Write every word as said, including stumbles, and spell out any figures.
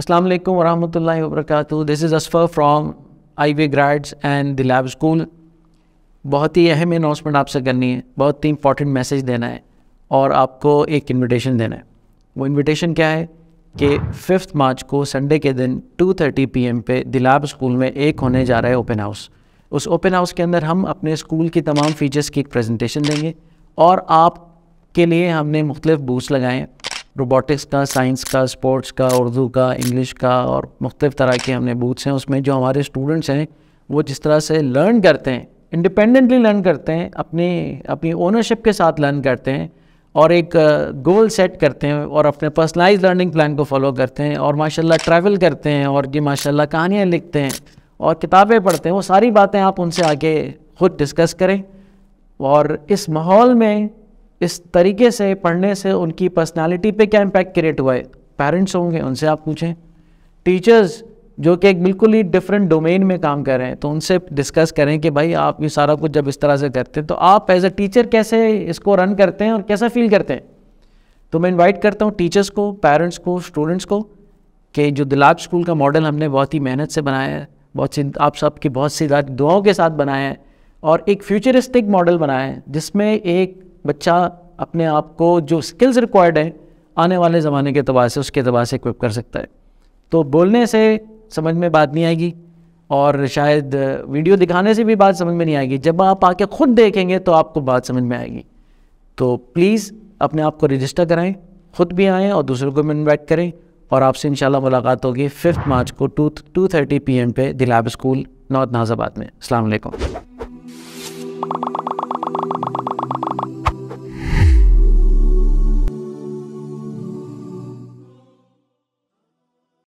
Assalamu alaikum wa rahmatullahi wa barakatuh. This is Asfar from I B Grads and The Lab School. बहुत ही अहम announcement आपसे करनी है, बहुत ही इंपॉर्टेंट मैसेज देना है और आपको एक इनविटेशन देना है. वो इनविटेशन क्या है कि फिफ्थ मार्च को संडे के दिन टू थर्टी पी एम पे The Lab School में एक होने जा रहा है ओपन हाउस. उस ओपन हाउस के अंदर हम अपने स्कूल की तमाम फीचर्स की एक प्रेजेंटेशन देंगे और आपके लिए हमने मुख्तलिफ बूथ्स लगाए हैं, रोबोटिक्स का, साइंस का, स्पोर्ट्स का, उर्दू का, इंग्लिश का और मुख्तलिफ तरह के हमने बूथ्स हैं. उसमें जो हमारे स्टूडेंट्स हैं वो जिस तरह से लर्न करते हैं, इंडिपेंडेंटली लर्न करते हैं, अपनी अपनी ओनरशिप के साथ लर्न करते हैं और एक गोल सेट करते हैं और अपने पर्सनलाइज लर्निंग प्लान को फॉलो करते हैं और माशाल्लाह ट्रैवल करते हैं और ये माशाल्लाह कहानियाँ लिखते हैं और किताबें पढ़ते हैं. वो सारी बातें आप उनसे आगे खुद डिस्कस करें और इस माहौल में इस तरीके से पढ़ने से उनकी पर्सनालिटी पे क्या इम्पैक्ट क्रिएट हुआ है. पेरेंट्स होंगे, उनसे आप पूछें. टीचर्स जो कि एक बिल्कुल ही डिफरेंट डोमेन में काम कर रहे हैं तो उनसे डिस्कस करें कि भाई आप ये सारा कुछ जब इस तरह से करते हैं तो आप एज अ टीचर कैसे इसको रन करते हैं और कैसा फील करते हैं. तो मैं इन्वाइट करता हूँ टीचर्स को, पेरेंट्स को, स्टूडेंट्स को कि जो The Lab School का मॉडल हमने बहुत ही मेहनत से बनाया है, बहुत सी आप सब की बहुत सी दुआओं के साथ बनाया है और एक फ्यूचरिस्टिक मॉडल बनाया है जिसमें एक बच्चा अपने आप को जो स्किल्स रिक्वायर्ड हैं आने वाले ज़माने के तबाह से उसके तबाह से इक्विप कर सकता है. तो बोलने से समझ में बात नहीं आएगी और शायद वीडियो दिखाने से भी बात समझ में नहीं आएगी. जब आप आके खुद देखेंगे तो आपको बात समझ में आएगी. तो प्लीज़ अपने आप को रजिस्टर कराएं, खुद भी आएँ और दूसरों को भी इन्वाइट करें और आपसे इंशाल्लाह मुलाकात होगी फिफ्थ मार्च को two two thirty P M पे The Lab School north Nazimabad में. अस्सलाम वालेकुम.